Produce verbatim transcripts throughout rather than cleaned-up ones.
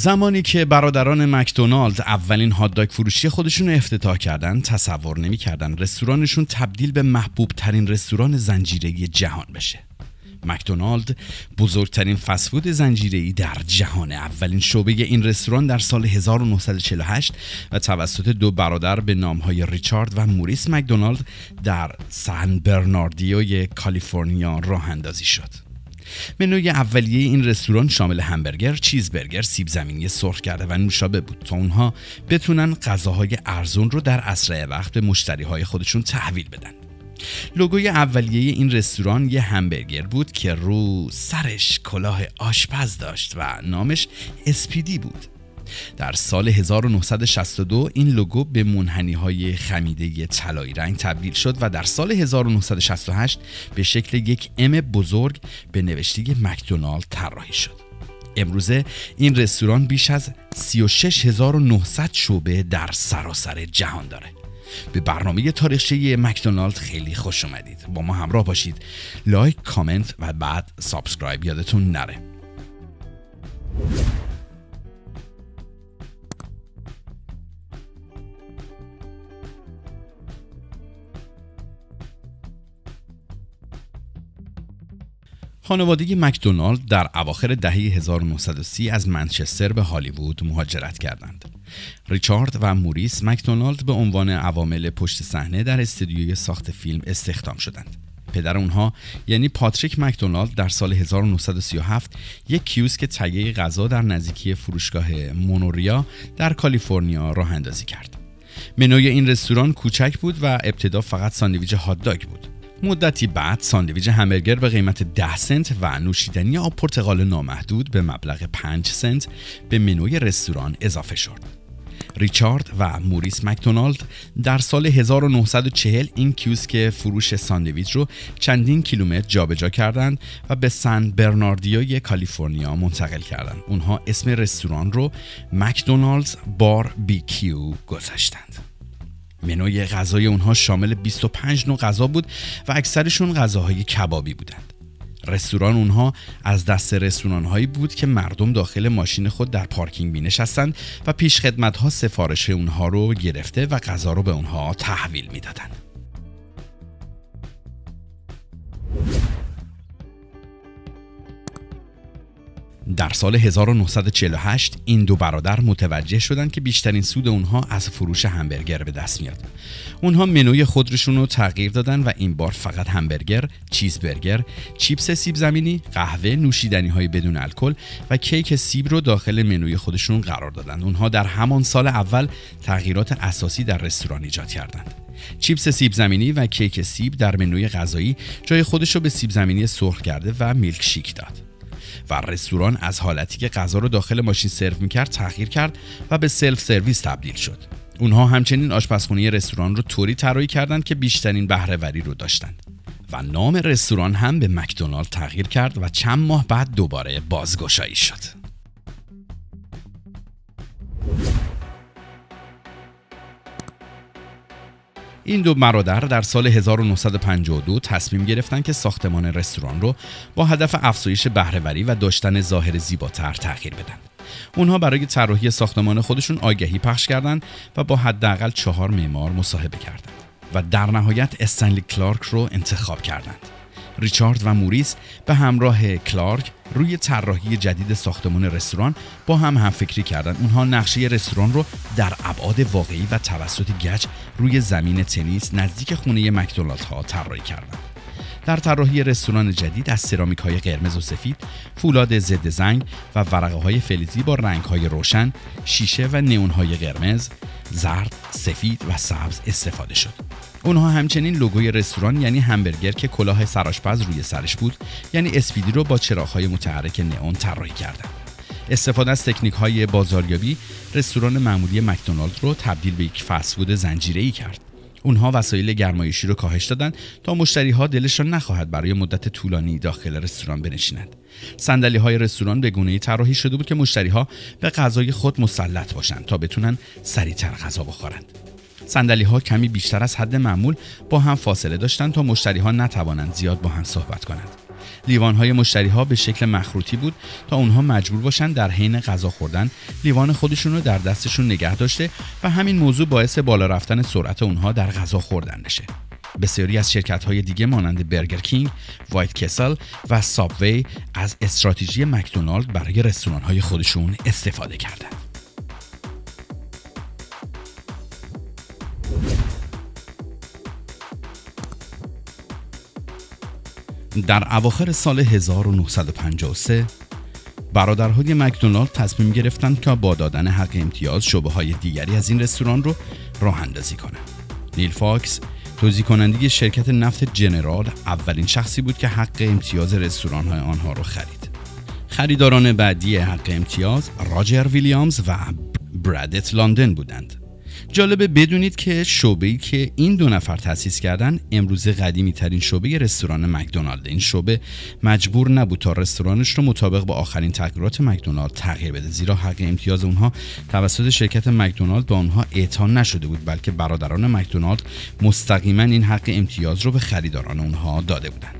زمانی که برادران مکدونالد اولین هات‌داگ فروشی خودشون رو افتتاح کردن، تصور نمی‌کردن رستورانشون تبدیل به محبوب ترین رستوران زنجیره‌ای جهان بشه. مکدونالد بزرگترین فست‌فود زنجیره‌ای در جهان. اولین شعبه این رستوران در سال هزار و نهصد و چهل و هشت و توسط دو برادر به نام‌های ریچارد و موریس مکدونالد در سن برناردینوی کالیفرنیا راه اندازی شد. منوی اولیه این رستوران شامل همبرگر، چیزبرگر، سیب زمینی سرخ کرده و نوشابه بود تا اونها بتونن غذاهای ارزون رو در اسرع وقت به مشتریهای خودشون تحویل بدن. لوگوی اولیه این رستوران یه همبرگر بود که رو سرش کلاه آشپز داشت و نامش اسپیدی بود. در سال هزار و نهصد و شصت و دو این لوگو به منحنی‌های خمیده طلایی رنگ تبدیل شد و در سال هزار و نهصد و شصت و هشت به شکل یک ام بزرگ به نوشته‌ی مکدونالد طراحی شد. امروزه این رستوران بیش از سی و شش هزار و نهصد شعبه در سراسر جهان داره. به برنامه تاریخچه مکدونالد خیلی خوش اومدید. با ما همراه باشید. لایک، کامنت و بعد سابسکرایب یادتون نره. خانواده مکدونالد در اواخر دهه هزار و نهصد و سی از منچستر به هالیوود مهاجرت کردند. ریچارد و موریس مکدونالد به عنوان عوامل پشت صحنه در استودیوی ساخت فیلم استخدام شدند. پدر اونها یعنی پاتریک مکدونالد در سال هزار و نهصد و سی و هفت یک کیوسک تهیه غذا در نزدیکی فروشگاه مونوریا در کالیفرنیا راه اندازی کرد. منوی این رستوران کوچک بود و ابتدا فقط ساندویچ هات داگ بود. مدتی بعد ساندویچ همبرگر به قیمت ده سنت و نوشیدنی آب پرتقال نامحدود به مبلغ پنج سنت به منوی رستوران اضافه شد. ریچارد و موریس مکدونالد در سال هزار و نهصد و چهل این کیوسک فروش ساندویچ رو چندین کیلومتر جابجا کردند و به سن برناردینوی کالیفرنیا منتقل کردند. اونها اسم رستوران رو مکدونالدز بار بی کیو گذاشتند. منوی غذای اونها شامل بیست و پنج نوع غذا بود و اکثرشون غذاهای کبابی بودند. رستوران اونها از دست رستوران‌هایی بود که مردم داخل ماشین خود در پارکینگ می‌نشستند و پیش خدمت‌ها سفارش اونها رو گرفته و غذا رو به اونها تحویل می‌دادند. در سال هزار و نهصد و چهل و هشت این دو برادر متوجه شدند که بیشترین سود اونها از فروش همبرگر به دست میاد. اونها منوی خودشون رو تغییر دادن و این بار فقط همبرگر، چیزبرگر، چیپس سیب زمینی، قهوه، نوشیدنی‌های بدون الکل و کیک سیب رو داخل منوی خودشون قرار دادن. اونها در همان سال اول تغییرات اساسی در رستوران ایجاد کردند. چیپس سیب زمینی و کیک سیب در منوی غذایی جای خودش رو به سیب زمینی سرخ کرده و میلک شیک داد. و رستوران از حالتی که غذا رو داخل ماشین سرو میکرد تغییر کرد و به سلف سرویس تبدیل شد. اونها همچنین آشپزخونه رستوران رو طوری طراحی کردند که بیشترین بهره‌وری رو داشتند و نام رستوران هم به مکدونالد تغییر کرد و چند ماه بعد دوباره بازگشایی شد. این دو برادر در سال هزار و نهصد و پنجاه و دو تصمیم گرفتند که ساختمان رستوران رو با هدف افزایش بهره‌وری و داشتن ظاهر زیباتر تغییر بدن. اونها برای طراحی ساختمان خودشون آگهی پخش کردند و با حداقل چهار معمار مصاحبه کردند و در نهایت استنلی کلارک رو انتخاب کردند. ریچارد و موریس به همراه کلارک روی طراحی جدید ساختمان رستوران با هم همفکری کردند. اونها نقشه رستوران رو در ابعاد واقعی و توسط گچ روی زمین تنیس نزدیک خونه مکدونالد ها طراحی کردند. در طراحی رستوران جدید از سرامیک های قرمز و سفید، فولاد ضد زنگ و ورقه های فلزی با رنگ های روشن، شیشه و نئون های قرمز، زرد، سفید و سبز استفاده شد. اونها همچنین لوگوی رستوران یعنی همبرگر که کلاه سرآشپز روی سرش بود یعنی اسپیدی رو با چراغ‌های متحرک نئون طراحی کردند. استفاده از تکنیک‌های بازاریابی رستوران معمولی مکدونالد رو تبدیل به یک فست‌فود زنجیره‌ای کرد. اونها وسایل گرمایشی رو کاهش دادن تا مشتری‌ها دلشون نخواهد برای مدت طولانی داخل رستوران بنشینند. صندلی‌های رستوران به گونه‌ای طراحی شده بود که مشتری‌ها به غذای خود مسلط باشند تا بتونن سریعتر غذا بخورند. صندلی‌ها کمی بیشتر از حد معمول با هم فاصله داشتند تا مشتری‌ها نتوانند زیاد با هم صحبت کنند. لیوان‌های مشتری‌ها به شکل مخروطی بود تا اونها مجبور باشن در حین غذا خوردن لیوان خودشون رو در دستشون نگه داشته و همین موضوع باعث بالا رفتن سرعت اونها در غذا خوردن بشه. بسیاری از شرکت‌های دیگه مانند برگر کینگ، وایت کسل و سابوی از استراتژی مکدونالد برای رستوران‌های خودشون استفاده کردند. در اواخر سال هزار و نهصد و پنجاه و سه برادرهای مکدونالد تصمیم گرفتند که با دادن حق امتیاز شعبه‌های دیگری از این رستوران رو راه اندازی کنند. نیل فاکس، توزیع کننده شرکت نفت جنرال، اولین شخصی بود که حق امتیاز رستوران‌های آنها را خرید. خریداران بعدی حق امتیاز راجر ویلیامز و برادت لندن بودند. جالب بدونید که شعبه‌ای که این دو نفر تأسیس کردند امروز قدیمی ترین شعبه رستوران مکدونالد. این شعبه مجبور نبود تا رستورانش رو مطابق با آخرین تغییرات مکدونالد تغییر بده، زیرا حق امتیاز اونها توسط شرکت مکدونالد به آنها اعطا نشده بود، بلکه برادران مکدونالد مستقیما این حق امتیاز رو به خریداران اونها داده بودند.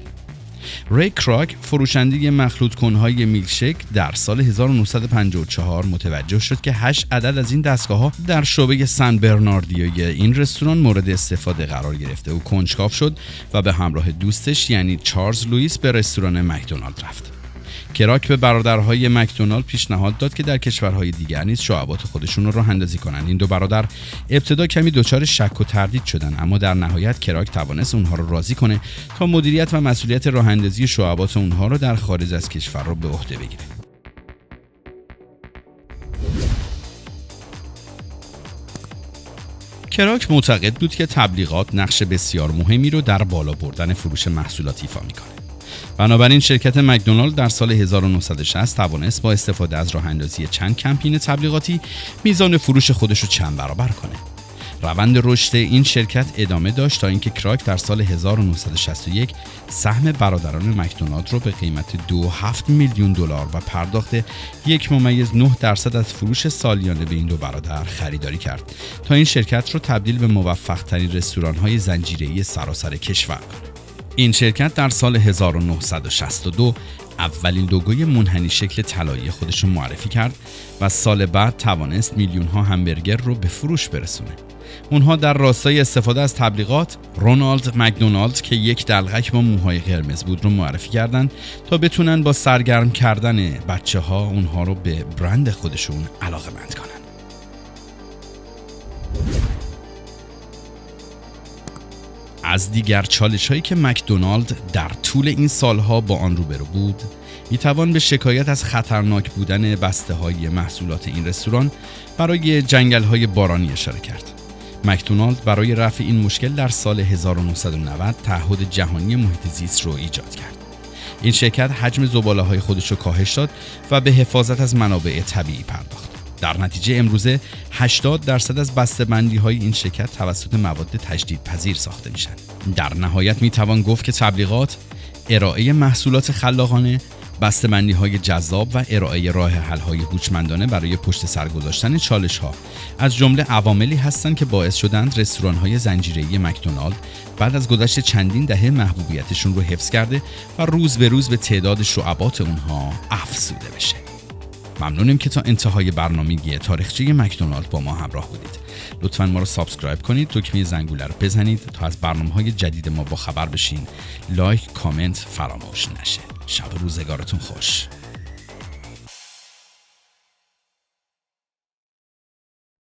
ری کراک، فروشنده مخلوط کنهای میلشک، در سال هزار و نهصد و پنجاه و چهار متوجه شد که هشت عدد از این دستگاه‌ها در شعبه سن برناردینوی این رستوران مورد استفاده قرار گرفته. او کنجکاو شد و به همراه دوستش یعنی چارلز لوئیس به رستوران مکدونالد رفت. کراک به برادرهای مکدونالد پیشنهاد داد که در کشورهای دیگر نیز شعبات خودشون رو راه اندازی کنند. این دو برادر ابتدا کمی دچار شک و تردید شدند، اما در نهایت کراک توانست اونها رو راضی کنه تا مدیریت و مسئولیت راه اندازی شعبات اونها رو در خارج از کشور رو به عهده بگیره. کراک معتقد بود که تبلیغات نقش بسیار مهمی رو در بالا بردن فروش محصولات ایفا می‌کنه. بنابراین شرکت مکدونالد در سال هزار و نهصد و شصت توانست با استفاده از راه اندازی چند کمپین تبلیغاتی میزان فروش خودش رو چند برابر کنه. روند رشد این شرکت ادامه داشت تا اینکه کراک در سال هزار و نهصد و شصت و یک سهم برادران مکدونالد رو به قیمت دو و هفت میلیون دلار و پرداخت یک ممیز نه درصد از فروش سالیانه به این دو برادر خریداری کرد تا این شرکت رو تبدیل به موفق‌ترین رستوران‌های زنجیره‌ای سراسر کشور کنه. این شرکت در سال هزار و نهصد و شصت و دو اولین لوگوی منحنی شکل طلایی خودش رو معرفی کرد و سال بعد توانست میلیون ها همبرگر رو به فروش برسونه. اونها در راستای استفاده از تبلیغات رونالد مکدونالد که یک دلغک با موهای قرمز بود رو معرفی کردند تا بتونن با سرگرم کردن بچه ها اونها رو به برند خودشون علاقه‌مند کنن. از دیگر چالش‌هایی که مکدونالد در طول این سالها با آن روبرو بود، میتوان به شکایت از خطرناک بودن بسته‌های محصولات این رستوران برای جنگل‌های بارانی اشاره کرد. مکدونالد برای رفع این مشکل در سال هزار و نهصد و نود تعهد جهانی محیط زیست رو ایجاد کرد. این شرکت حجم زباله‌های خودش رو کاهش داد و به حفاظت از منابع طبیعی پرداخت. در نتیجه امروزه هشتاد درصد از بسته‌بندی‌های این شرکت توسط مواد تجدیدپذیر ساخته میشن. در نهایت میتوان گفت که تبلیغات، ارائه محصولات خلاقانه، بسته‌بندی‌های جذاب و ارائه راه حل‌های هوشمندانه برای پشت سر گذاشتن چالش‌ها از جمله عواملی هستند که باعث شدند رستوران‌های زنجیره‌ای مکدونالد بعد از گذشت چندین دهه محبوبیتشون رو حفظ کرده و روز به روز به تعداد شعبات اونها افزوده بشه. ممنونیم که تا انتهای برنامه تاریخچه مکدونالد با ما همراه بودید. لطفاً ما رو سابسکرایب کنید، دکمه زنگوله رو بزنید تا از برنامه‌های جدید ما با خبر بشین. لایک، کامنت فراموش نشه. شب و روزگارتون خوش.